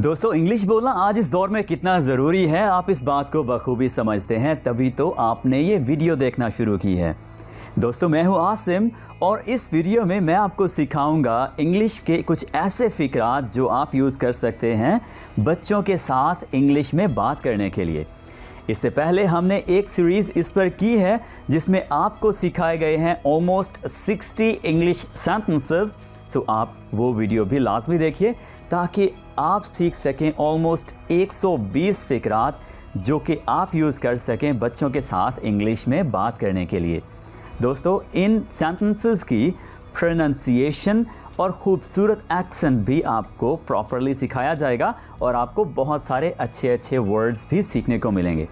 दोस्तों, इंग्लिश बोलना आज इस दौर में कितना ज़रूरी है, आप इस बात को बखूबी समझते हैं, तभी तो आपने ये वीडियो देखना शुरू की है। दोस्तों, मैं हूं आसिम और इस वीडियो में मैं आपको सिखाऊंगा इंग्लिश के कुछ ऐसे फ़िक्रात जो आप यूज़ कर सकते हैं बच्चों के साथ इंग्लिश में बात करने के लिए। इससे पहले हमने एक सीरीज़ इस पर की है जिसमें आपको सिखाए गए हैं ऑलमोस्ट 60 इंग्लिश सेंटेंसेस, सो आप वो वीडियो भी लाजमी देखिए ताकि आप सीख सकें ऑलमोस्ट 120 फ़िक्रात जो कि आप यूज़ कर सकें बच्चों के साथ इंग्लिश में बात करने के लिए। दोस्तों, इन सेंटेंसेस की प्रोनंसिएशन और ख़ूबसूरत एक्सेंट भी आपको प्रॉपरली सिखाया जाएगा और आपको बहुत सारे अच्छे अच्छे वर्ड्स भी सीखने को मिलेंगे।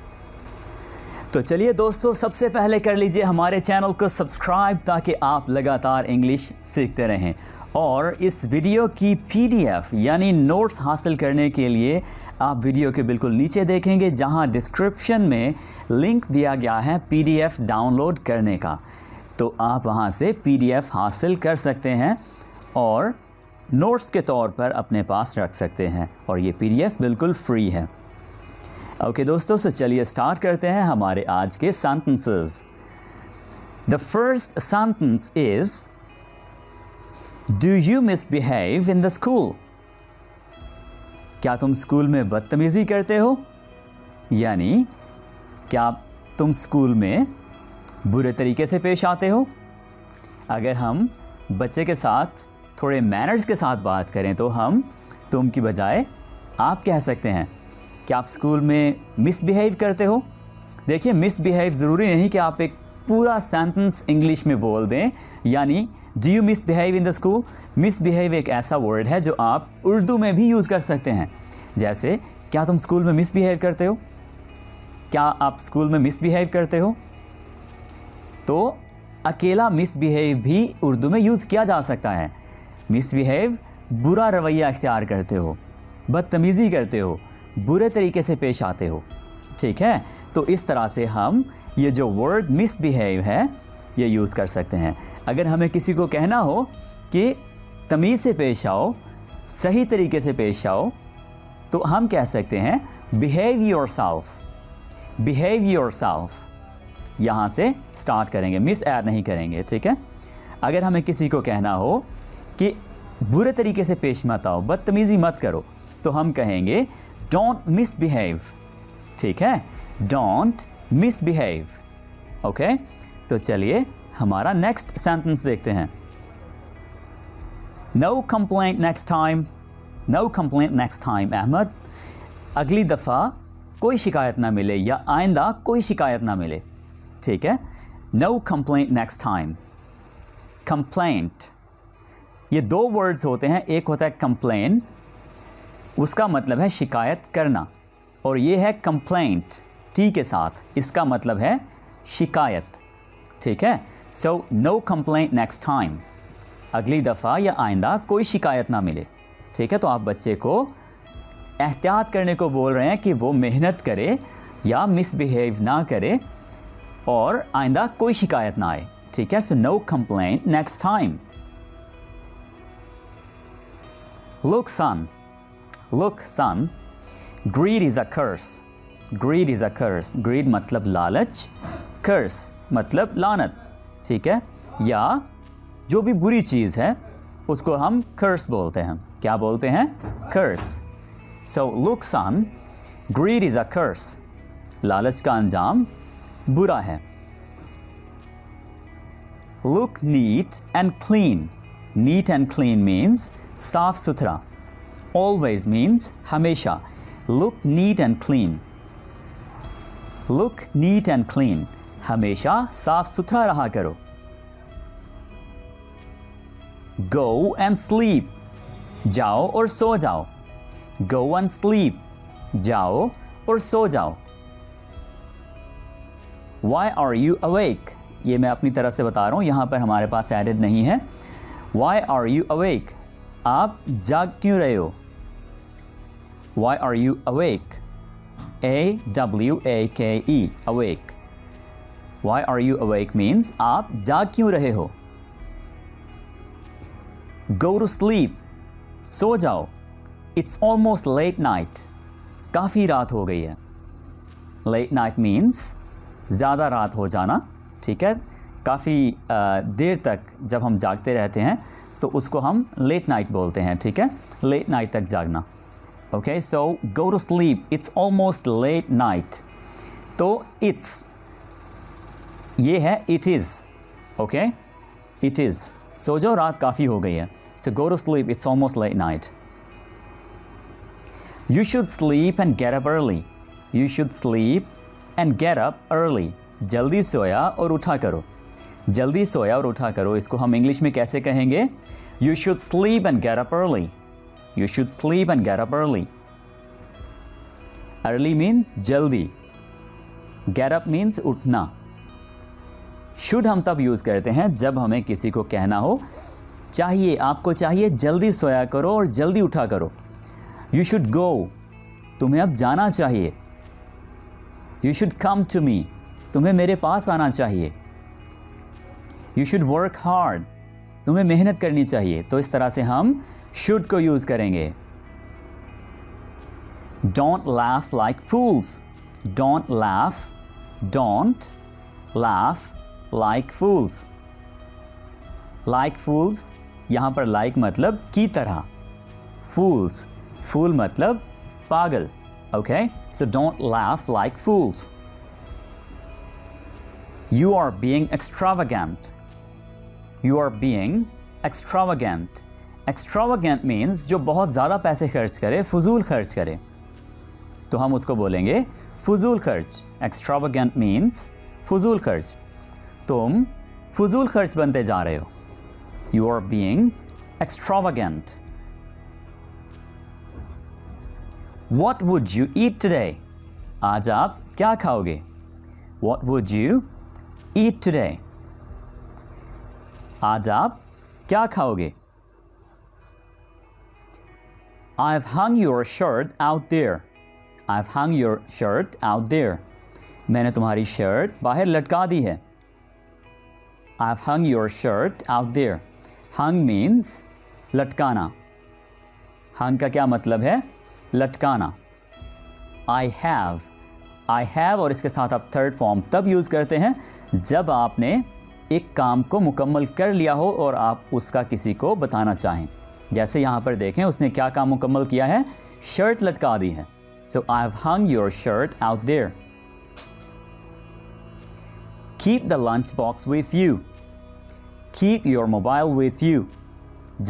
तो चलिए दोस्तों, सबसे पहले कर लीजिए हमारे चैनल को सब्सक्राइब ताकि आप लगातार इंग्लिश सीखते रहें, और इस वीडियो की PDF यानी नोट्स हासिल करने के लिए आप वीडियो के बिल्कुल नीचे देखेंगे जहां डिस्क्रिप्शन में लिंक दिया गया है PDF डाउनलोड करने का, तो आप वहां से PDF हासिल कर सकते हैं और नोट्स के तौर पर अपने पास रख सकते हैं, और ये PDF बिल्कुल फ्री है। ओके दोस्तों, सो चलिए स्टार्ट करते हैं हमारे आज के sentences. The first sentence is do you misbehave in the school? क्या तुम स्कूल में बदतमीज़ी करते हो, यानी क्या तुम स्कूल में बुरे तरीके से पेश आते हो? अगर हम बच्चे के साथ थोड़े मैनर्स के साथ बात करें तो हम तुम की बजाय आप कह सकते हैं कि आप स्कूल में मिसबिहेव करते हो। देखिए, मिसबिहेव ज़रूरी नहीं कि आप एक पूरा सेंटेंस इंग्लिश में बोल दें, यानी do you misbehave in the school. Misbehave एक ऐसा वर्ड है जो आप उर्दू में भी यूज़ कर सकते हैं, जैसे क्या तुम स्कूल में मिसबिहेव करते हो, क्या आप स्कूल में मिसबिहेव करते हो। तो अकेला मिसबिहेव भी उर्दू में यूज़ किया जा सकता है। मिसबिहेव बुरा रवैया इख्तियार करते हो, बदतमीज़ी करते हो, बुरे तरीके से पेश आते हो, ठीक है। तो इस तरह से हम ये जो वर्ड मिसबिहेव है ये यूज़ कर सकते हैं। अगर हमें किसी को कहना हो कि तमीज़ से पेश आओ, सही तरीके से पेश आओ, तो हम कह सकते हैं behave yourself, behave yourself. यहाँ से स्टार्ट करेंगे, मिस ऐड नहीं करेंगे, ठीक है। अगर हमें किसी को कहना हो कि बुरे तरीके से पेश मत आओ, बदतमीज़ी मत करो, तो हम कहेंगे डोंट मिसबिहेव, ठीक है, डोंट मिसबिहेव। ओके, तो चलिए हमारा नेक्स्ट सेंटेंस देखते हैं। No complaint next time, no complaint next time Ahmad. अगली दफ़ा कोई शिकायत ना मिले या आइंदा कोई शिकायत ना मिले, ठीक है। No complaint next time. Complaint, ये दो वर्ड्स होते हैं, एक होता है कंप्लेन, उसका मतलब है शिकायत करना, और ये है कंप्लेंट टी के साथ, इसका मतलब है शिकायत, ठीक है। So no complaint next time, अगली दफ़ा या आइंदा कोई शिकायत ना मिले, ठीक है। तो आप बच्चे को एहतियात करने को बोल रहे हैं कि वो मेहनत करे या मिसबिहेव ना करे और आइंदा कोई शिकायत ना आए, ठीक है। So no complaint next time. Look son, look son, greed is a curse, greed is a curse. Greed मतलब लालच, कर्स मतलब लानत, ठीक है, या जो भी बुरी चीज़ है उसको हम कर्स बोलते हैं। क्या बोलते हैं? Curse. So look son, greed is a curse, लालच का अंजाम बुरा है। Look neat and clean, neat and clean means साफ सुथरा, ऑलवेज मीन्स हमेशा। Look neat and clean, look neat and clean, हमेशा साफ सुथरा रहा करो। गो एंड स्लीप, जाओ और सो जाओ। गो एंड स्लीप, जाओ और सो जाओ। Why are you awake? ये मैं अपनी तरफ से बता रहा हूँ, यहाँ पर हमारे पास एडेड नहीं है। Why are you awake? आप जाग क्यों रहे हो? Why are you awake? AWAKE, awake। Why are you awake means आप जाग क्यों रहे हो। Go to sleep, सो जाओ। It's almost late night. काफ़ी रात हो गई है. Late night means ज़्यादा रात हो जाना. ठीक है, काफ़ी देर तक जब हम जागते रहते हैं तो उसको हम late night बोलते हैं. ठीक है, late night तक जागना. Okay, so go to sleep. It's almost late night. तो it's ये है it is. Okay, it is. सो जो रात काफ़ी हो गई है. So go to sleep. It's almost late night. You should sleep and get up early. You should sleep and get up early. जल्दी सोया और उठा करो. जल्दी सोया और उठा करो, इसको हम इंग्लिश में कैसे कहेंगे? You should sleep and get up early. You should sleep and get up early. Early means जल्दी. Get up means उठना. Should हम तब यूज़ करते हैं जब हमें किसी को कहना हो, चाहिए, आपको चाहिए जल्दी सोया करो और जल्दी उठा करो. You should go. तुम्हें अब जाना चाहिए. You should come to me. तुम्हें मेरे पास आना चाहिए. You should work hard. तुम्हें मेहनत करनी चाहिए. तो इस तरह से हम should को यूज़ करेंगे. Don't laugh like fools. Don't laugh. Don't laugh like fools. Like fools. यहाँ पर like मतलब की तरह. Fools. Fool मतलब पागल. Okay, so don't laugh like fools. You are being extravagant. You are being extravagant. Extravagant means जो बहुत ज़्यादा पैसे खर्च करे, फजूल खर्च करे, तो हम उसको बोलेंगे फजूल खर्च. Extravagant means फजूल खर्च. तुम फजूल खर्च बनते जा रहे हो. You are being extravagant. What would you eat today? आज आप क्या खाओगे? What would you eat today? आज आप क्या खाओगे? I've hung your shirt out there. I've hung your shirt out there. मैंने तुम्हारी शर्ट बाहर लटका दी है. I've hung your shirt out there. Hung means लटकाना. Hung का क्या मतलब है? लटकाना. I have और इसके साथ आप थर्ड फॉर्म तब यूज़ करते हैं जब आपने एक काम को मुकम्मल कर लिया हो और आप उसका किसी को बताना चाहें. जैसे यहाँ पर देखें, उसने क्या काम मुकम्मल किया है? शर्ट लटका दी है. So I've hung your shirt out there. Keep the lunch box with you. Keep your mobile with you.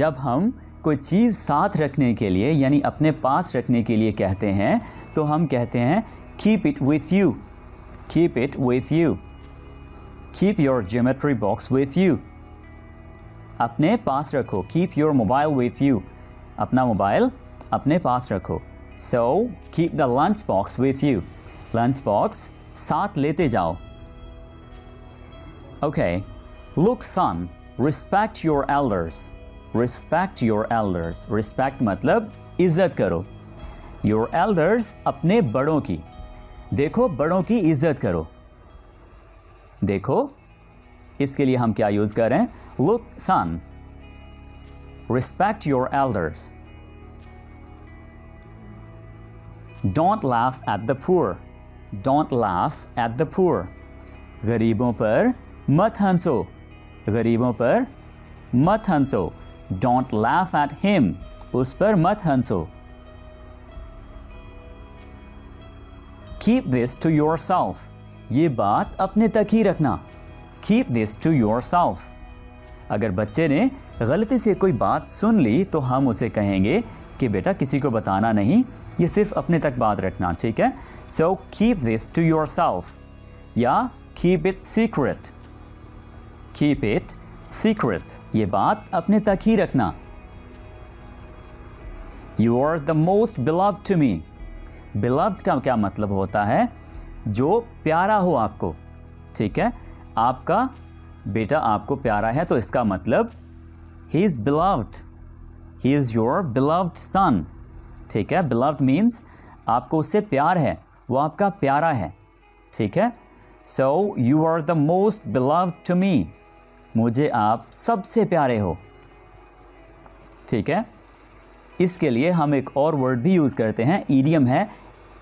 जब हम कोई चीज़ साथ रखने के लिए यानी अपने पास रखने के लिए कहते हैं तो हम कहते हैं keep it with you. Keep it with you. Keep your geometry box with you. अपने पास रखो. Keep your mobile with you. अपना मोबाइल अपने पास रखो. So keep the lunch box with you. Lunch box साथ लेते जाओ. Okay. Look son, respect your elders. Respect your elders. Respect मतलब इज़्ज़त करो. Your elders अपने बड़ों की. देखो बड़ों की इज़्ज़त करो. देखो इसके लिए हम क्या यूज़ कर रहे हैं? Look son, respect your elders. Don't laugh at the poor. Don't laugh at the poor. गरीबों पर मत हंसो. गरीबों पर मत हंसो. Don't laugh at him. उस पर मत हंसो. Keep this to yourself. ये बात अपने तक ही रखना. Keep this to yourself. अगर बच्चे ने गलती से कोई बात सुन ली तो हम उसे कहेंगे कि बेटा किसी को बताना नहीं, ये सिर्फ अपने तक बात रखना. ठीक है, So keep this to yourself या keep it secret. Keep it secret. ये बात अपने तक ही रखना. You are the most beloved to me. Beloved का क्या मतलब होता है? जो प्यारा हो आपको. ठीक है, आपका बेटा आपको प्यारा है तो इसका मतलब he is beloved. He is your beloved son. ठीक है, beloved means आपको उससे प्यार है, वो आपका प्यारा है. ठीक है, So you are the most beloved to me. मुझे आप सबसे प्यारे हो. ठीक है, इसके लिए हम एक और वर्ड भी यूज़ करते हैं, इडियम है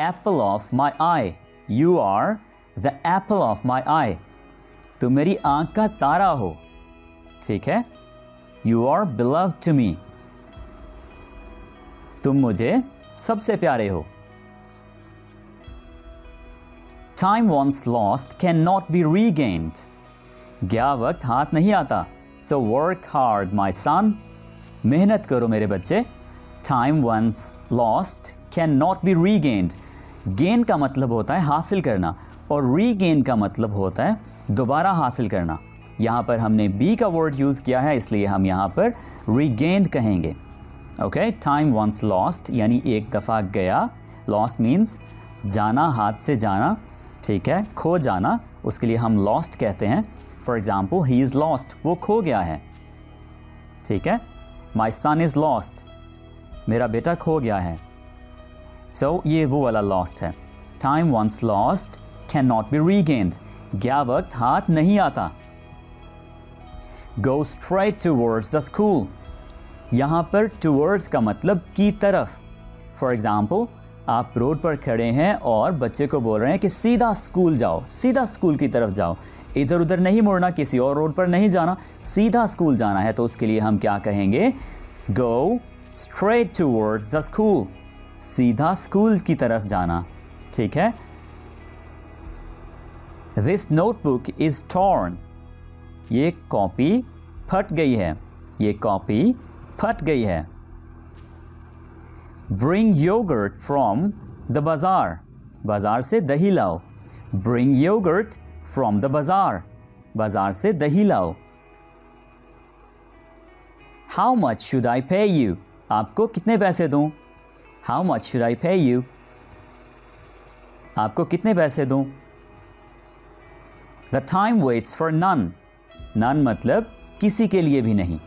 apple of my eye, you are the apple of my eye, तुम मेरी आँख का तारा हो, ठीक है, you are beloved to me, तुम मुझे सबसे प्यारे हो। Time once lost can not be regained, गया वक्त हाथ नहीं आता, सो वर्क हार्ड माई सन, मेहनत करो मेरे बच्चे। Time once lost can not be regained, gain का मतलब होता है हासिल करना और रीगेन का मतलब होता है दोबारा हासिल करना। यहाँ पर हमने बी का वर्ड यूज़ किया है इसलिए हम यहाँ पर रीगेन्ड कहेंगे। ओके, टाइम वंस लॉस्ट यानी एक दफ़ा गया, लॉस्ट मीन्स जाना, हाथ से जाना, ठीक है, खो जाना, उसके लिए हम लॉस्ट कहते हैं। For example, he is lost, वो खो गया है, ठीक है, माई सन इज़ लॉस्ट, मेरा बेटा खो गया है, सो ये वो वाला लॉस्ट है। Time once lost can not be regained, गया वक्त हाथ नहीं आता। Go straight towards the school, यहाँ पर टूवर्ड्स का मतलब की तरफ। फॉर एग्ज़ाम्पल, आप रोड पर खड़े हैं और बच्चे को बोल रहे हैं कि सीधा स्कूल जाओ, सीधा स्कूल की तरफ जाओ, इधर उधर नहीं मुड़ना, किसी और रोड पर नहीं जाना, सीधा स्कूल जाना है, तो उसके लिए हम क्या कहेंगे, go straight towards the school, सीधा स्कूल की तरफ जाना, ठीक है। दिस नोटबुक इज़ टॉर्न, ये कॉपी फट गई है, ये कॉपी फट गई है। ब्रिंग योगर्ट फ्रॉम द बाज़ार, बाज़ार से दही लाओ, ब्रिंग योगर्ट फ्रॉम द बाज़ार, बाज़ार से दही लाओ। हाउ मच शुड आई पे यू, आपको कितने पैसे दूँ, हाउ मच शुड आई पे यू, आपको कितने पैसे दूँ। The time waits for none, none मतलब किसी के लिए भी नहीं।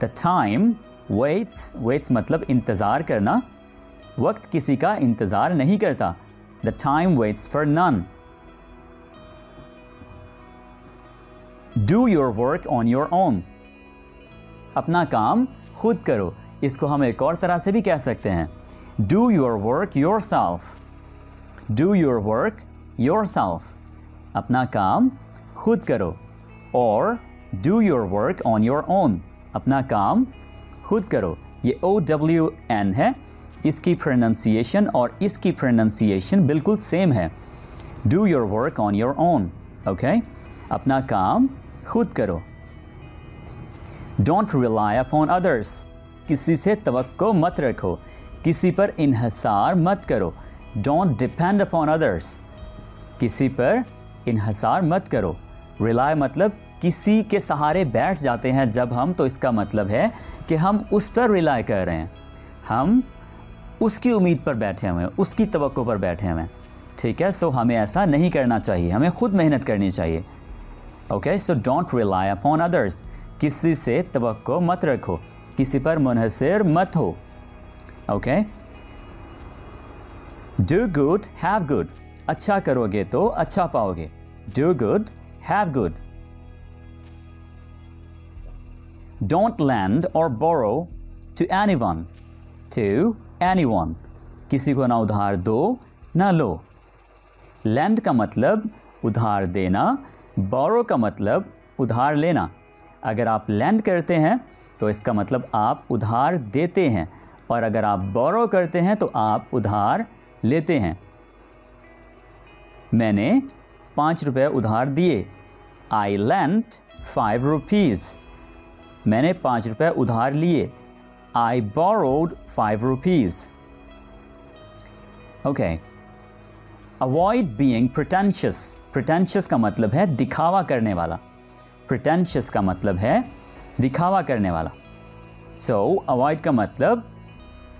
द टाइम वेट्स, वेट्स मतलब इंतज़ार करना, वक्त किसी का इंतज़ार नहीं करता, the time waits for none. Do your work on your own, अपना काम खुद करो, इसको हम एक और तरह से भी कह सकते हैं, do your work yourself, do your work yourself, अपना काम खुद करो, और do your work on your own, अपना काम खुद करो। ये OWN है, इसकी प्रोनंसिएशन और इसकी प्रोनंसिएशन बिल्कुल सेम है, do your work on your own, okay, अपना काम खुद करो। डोंट रिलाई अपॉन अदर्स, किसी से तवक्को मत रखो, किसी पर इन्हसार मत करो, डोंट डिपेंड अपॉन अदर्स, किसी पर इन्हसार मत करो। रिलाई मतलब किसी के सहारे बैठ जाते हैं जब हम, तो इसका मतलब है कि हम उस पर रिलाई कर रहे हैं, हम उसकी उम्मीद पर बैठे हुए हैं, उसकी तवक्को पर बैठे हुए हैं, ठीक है, सो हमें ऐसा नहीं करना चाहिए, हमें खुद मेहनत करनी चाहिए। Okay, so don't rely upon others, किसी से तवक्को मत रखो, किसी पर मुनहसर मत हो। Okay, do good have good, अच्छा करोगे तो अच्छा पाओगे, do good have good. Don't lend or borrow to anyone, to anyone, किसी को ना उधार दो ना लो। Lend का मतलब उधार देना, borrow का मतलब उधार लेना। अगर आप lend करते हैं तो इसका मतलब आप उधार देते हैं, और अगर आप borrow करते हैं तो आप उधार लेते हैं। मैंने 5 रुपये उधार दिए, I lent 5 rupees, मैंने 5 रुपये उधार लिए, I borrowed 5 rupees। Okay, avoid being pretentious, pretentious का मतलब है दिखावा करने वाला, प्रिटेंशियस का मतलब है दिखावा करने वाला। सो अवॉइड का मतलब,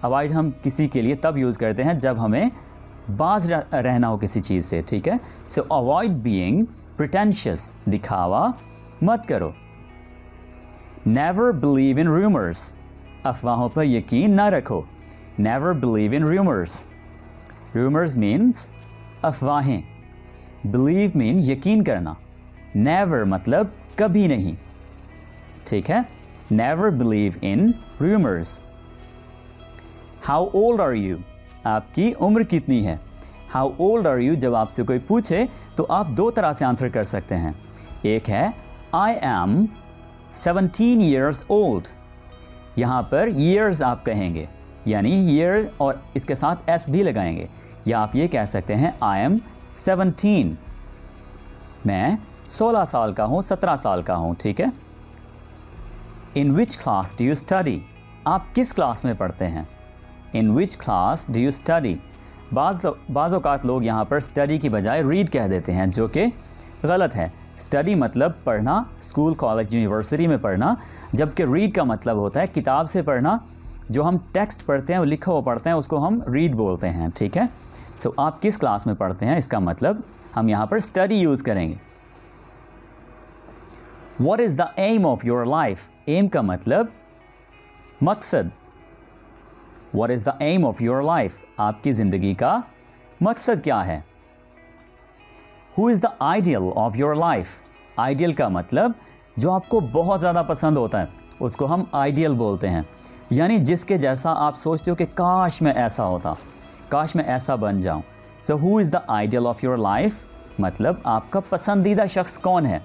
अवॉइड हम किसी के लिए तब यूज़ करते हैं जब हमें बाज रहना हो किसी चीज़ से, ठीक है, सो अवॉइड बीइंग प्रिटेंशियस, दिखावा मत करो। Never believe in rumors, अफवाहों पर यकीन ना रखो, Never believe in rumors, rumors means अफवाहें, believe mean यकीन करना, never मतलब कभी नहीं, ठीक है, Never believe in rumors। How old are you, आपकी उम्र कितनी है। हाउ ओल्ड आर यू जब आपसे कोई पूछे तो आप दो तरह से आंसर कर सकते हैं। एक है आई एम 17 ईयर्स ओल्ड, यहाँ पर ईयर्स आप कहेंगे, यानी ईयर और इसके साथ एस भी लगाएंगे। या आप ये कह सकते हैं आई एम 17, मैं 16 साल का हूँ, 17 साल का हूँ, ठीक है। In which class do you study, आप किस क्लास में पढ़ते हैं। In which class do you study, बाज़ औक़ात लोग यहाँ पर स्टडी की बजाय रीड कह देते हैं, जो कि गलत है। स्टडी मतलब पढ़ना, स्कूल कॉलेज यूनिवर्सिटी में पढ़ना, जबकि रीड का मतलब होता है किताब से पढ़ना। जो हम टेक्स्ट पढ़ते हैं, वो लिखा हुआ पढ़ते हैं, उसको हम रीड बोलते हैं, ठीक है। सो आप किस क्लास में पढ़ते हैं, इसका मतलब हम यहाँ पर स्टडी यूज़ करेंगे। What is the aim of your life, aim का मतलब मकसद। What is the aim of your life, आपकी ज़िंदगी का मकसद क्या है। Who is the ideal of your life, ideal का मतलब जो आपको बहुत ज़्यादा पसंद होता है, उसको हम आइडियल बोलते हैं, यानी जिसके जैसा आप सोचते हो कि काश मैं ऐसा होता, काश मैं ऐसा बन जाऊं। So who is the ideal of your life मतलब आपका पसंदीदा शख्स कौन है।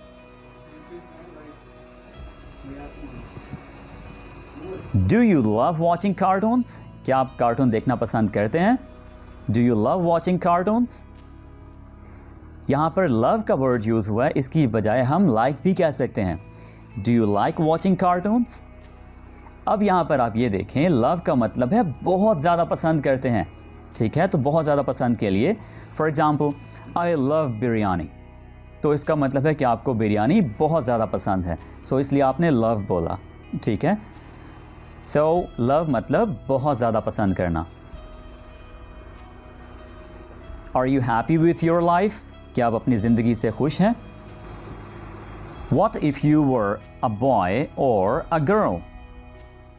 Do you love watching cartoons, क्या आप कार्टून देखना पसंद करते हैं। Do you love watching cartoons, यहाँ पर लव का वर्ड यूज़ हुआ है, इसकी बजाय हम लाइक भी कह सकते हैं। Do you like watching cartoons. अब यहाँ पर आप ये देखें, लव का मतलब है बहुत ज़्यादा पसंद करते हैं, ठीक है। तो बहुत ज़्यादा पसंद के लिए for example I love biryani, तो इसका मतलब है कि आपको बिरयानी बहुत ज़्यादा पसंद है, सो इसलिए आपने लव बोला, ठीक है। सो लव मतलब बहुत ज़्यादा पसंद करना। Are you happy with your life, क्या आप अपनी ज़िंदगी से खुश हैं। What if you were a boy or a girl,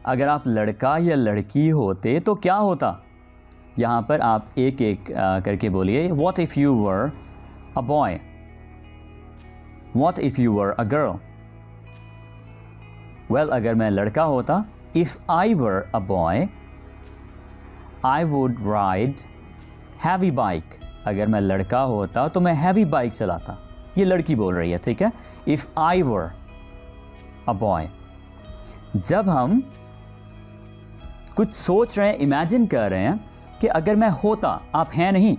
अगर आप लड़का या लड़की होते तो क्या होता। यहाँ पर आप एक एक करके बोलिए। What if you were a boy, What if you were a girl, Well अगर मैं लड़का होता। If I were a boy, I would ride heavy bike, अगर मैं लड़का होता तो मैं हैवी बाइक चलाता। ये लड़की बोल रही है, ठीक है। If I were a boy, जब हम कुछ सोच रहे हैं, इमेजिन कर रहे हैं कि अगर मैं होता, आप हैं नहीं,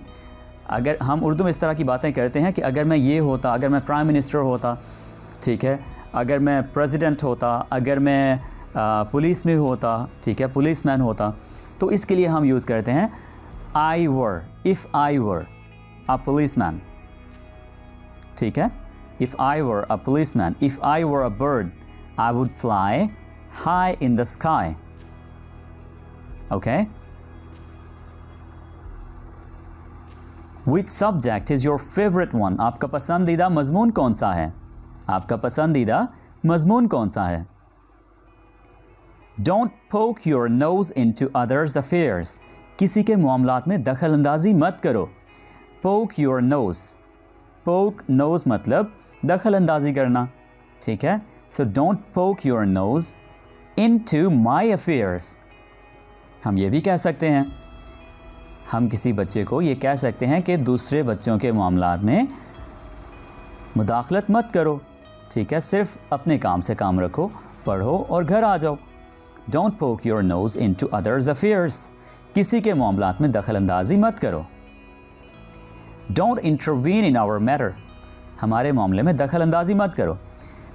अगर हम उर्दू में इस तरह की बातें करते हैं कि अगर मैं ये होता, अगर मैं प्राइम मिनिस्टर होता, ठीक है, अगर मैं प्रेसिडेंट होता, अगर मैं पुलिस में होता, ठीक है, पुलिस मैन होता। तो इसके लिए हम यूज़ करते हैं I were, if I were a policeman, ठीक है। If I were a policeman, if I were a bird, I would fly high in the sky, okay. Which subject is your favourite one, आपका पसंदीदा मजमून कौन सा है, आपका पसंदीदा मजमून कौन सा है। Don't poke your nose into others affairs, किसी के मामलात में दखल अंदाजी मत करो। Poke your nose, poke nose मतलब दखल अंदाजी करना, ठीक है। So don't poke your nose into my affairs, हम ये भी कह सकते हैं, हम किसी बच्चे को ये कह सकते हैं कि दूसरे बच्चों के मामलात में मुदाखलत मत करो, ठीक है, सिर्फ अपने काम से काम रखो, पढ़ो और घर आ जाओ। Don't poke your nose into others affairs, किसी के मामलात में दखल अंदाजी मत करो। Don't intervene in our matter, हमारे मामले में दखल अंदाजी मत करो।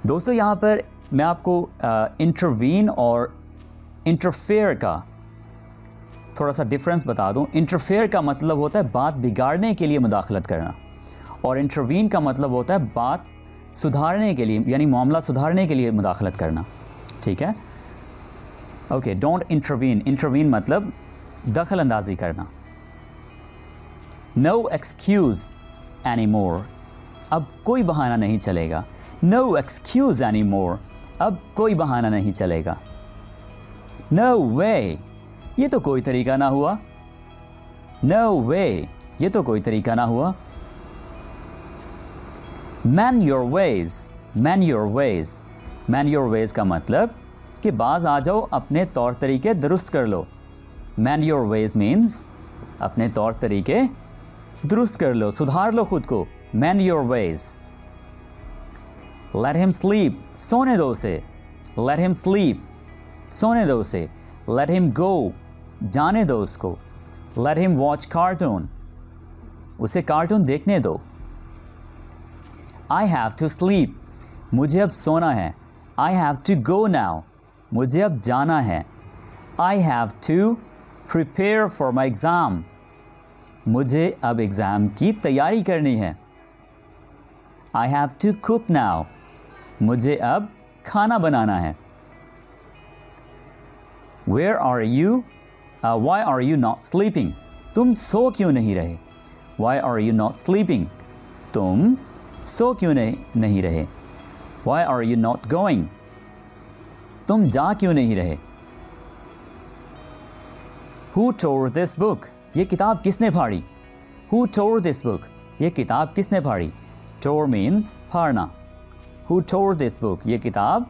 दोस्तों यहाँ पर मैं आपको इंटरवीन और इंटरफेयर का थोड़ा सा डिफरेंस बता दूँ। इंटरफेयर का मतलब होता है बात बिगाड़ने के लिए मुदाखलत करना, और इंटरवीन का मतलब होता है बात सुधारने के लिए, यानी मामला सुधारने के लिए मुदाखलत करना, ठीक है, ओके। डोंट इंटरवीन, इंटरवीन मतलब दखल अंदाजी करना। नो एक्सक्यूज़ एनी मोर, अब कोई बहाना नहीं चलेगा। नो एक्सक्यूज़ एनी मोर, अब कोई बहाना नहीं चलेगा। नो वे, ये तो कोई तरीका ना हुआ। नो वे, ये तो कोई तरीका ना हुआ। Man your ways, man your ways, man your ways का मतलब कि बाज आ जाओ, अपने तौर तरीके दुरुस्त कर लो, mend your ways means अपने तौर तरीके दुरुस्त कर लो, सुधार लो खुद को, mend your ways. Let him sleep, सोने दो उसे. Let him sleep, सोने दो उसे. Let him go, जाने दो उसको. Let him watch cartoon, उसे कार्टून देखने दो. I have to sleep, मुझे अब सोना है. I have to go now, मुझे अब जाना है. I have to prepare for my exam, मुझे अब एग्ज़ाम की तैयारी करनी है. I have to cook now, मुझे अब खाना बनाना है. Where are you? Why are you not sleeping? तुम सो क्यों नहीं रहे? Why are you not sleeping? तुम सो क्यों नहीं रहे? Why are you not going? तुम जा क्यों नहीं रहे? Who tore this book? ये किताब किसने फाड़ी? Who tore this book? ये किताब किसने फाड़ी? Tore means फाड़ना. Who tore this book? ये किताब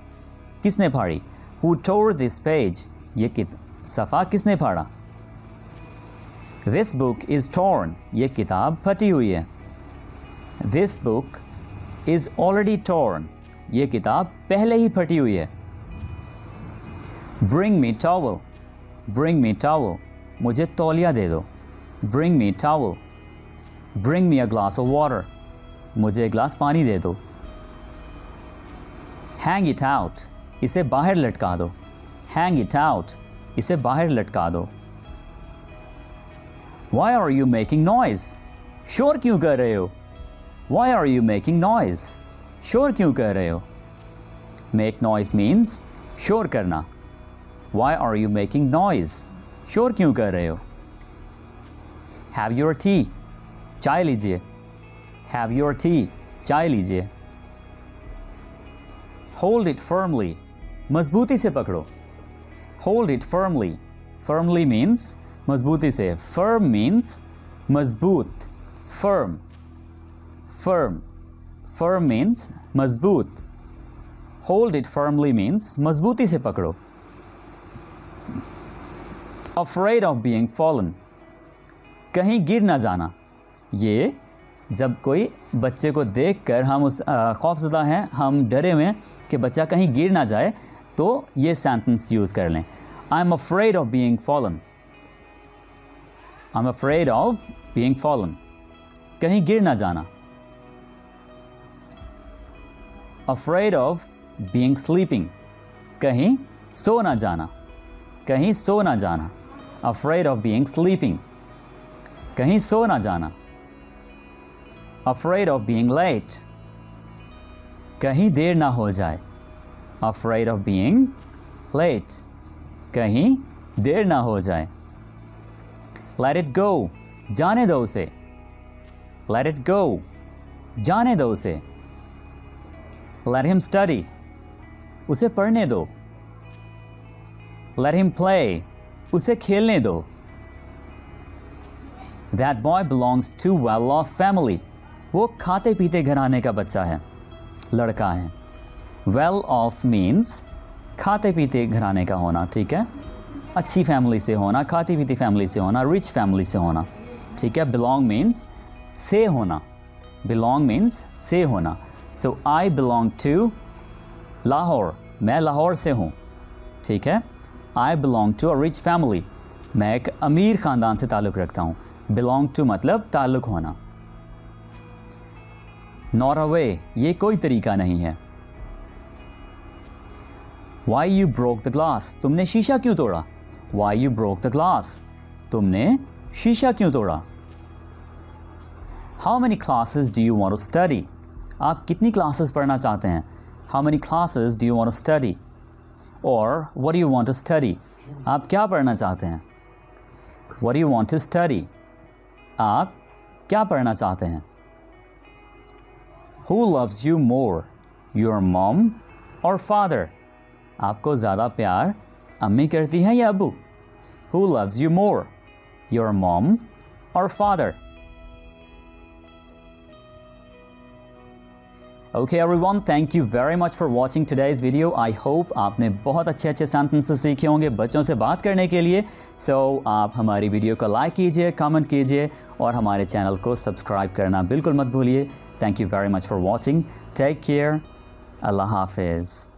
किसने फाड़ी? Who tore this page? ये सफ़ा किसने फाड़ा? This book is torn. ये किताब फटी हुई है. This book is already torn. ये किताब पहले ही फटी हुई है. Bring me towel. Bring me towel. मुझे तौलिया दे दो. Bring me towel. Bring me a glass of water. मुझे एक ग्लास पानी दे दो. Hang it out. इसे बाहर लटका दो. Hang it out. इसे बाहर लटका दो. Why are you making noise? शोर क्यों कर रहे हो? Why are you making noise? शोर क्यों कर रहे हो? Make noise means शोर करना. Why are you making noise? शोर क्यों कर रहे हो? Have your tea. चाय लीजिए. Have your tea. चाय लीजिए. Hold it firmly. मजबूती से पकड़ो. Hold it firmly. Firmly means मजबूती से. Firm means मजबूत. Firm. Firm. Firm means मजबूत. Hold it firmly means मजबूती से पकड़ो. Afraid of being fallen. कहीं गिर ना जाना. ये जब कोई बच्चे को देखकर हम उस खौफजदा हैं, हम डरे हुए हैं कि बच्चा कहीं गिर ना जाए, तो ये सेंटेंस यूज़ कर लें. I am afraid of being fallen. I am afraid of being fallen. कहीं गिर ना जाना. Afraid of being sleeping. कहीं सो ना जाना. कहीं सो ना जाना. Afraid of being sleeping. कहीं सो ना जाना. Afraid of being late. कहीं देर ना हो जाए. Afraid of being late. कहीं देर ना हो जाए. Let it go. जाने दो उसे. Let it go. जाने दो उसे. Let him study. उसे पढ़ने दो. Let him play. उसे खेलने दो. That boy belongs to well-off family. वो खाते पीते घराने का बच्चा है, लड़का है. वेल ऑफ मीन्स खाते पीते घराने का होना, ठीक है, अच्छी फैमिली से होना, खाती पीती फैमिली से होना, रिच फैमिली से होना, ठीक है. बिलोंग मीन्स से होना. बिलोंग मीन्स से होना. So I belong to Lahore. मैं लाहौर से हूँ, ठीक है. I belong to a rich family. मैं एक अमीर ख़ानदान से ताल्लुक़ रखता हूँ. बिलोंग टू मतलब ताल्लुक़ होना. नॉट अ वे, ये कोई तरीका नहीं है. Why you broke the glass? तुमने शीशा क्यों तोड़ा? Why you broke the glass? तुमने शीशा क्यों तोड़ा? How many classes do you want to study? आप कितनी क्लासेस पढ़ना चाहते हैं? How many classes do you want to study? Or what do you want to study? आप क्या पढ़ना चाहते हैं? What do you want to study? आप क्या पढ़ना चाहते हैं? Who loves you more? Your mom or father? आपको ज़्यादा प्यार अम्मी करती हैं या Abu? Who loves you more? Your mom or father? Okay everyone, thank you very much for watching today's video. I hope आपने बहुत अच्छे sentences सीखे होंगे बच्चों से बात करने के लिए. So आप हमारी वीडियो को like कीजिए, comment कीजिए और हमारे चैनल को subscribe करना बिल्कुल मत भूलिए. Thank you very much for watching. Take care. Allah Hafiz.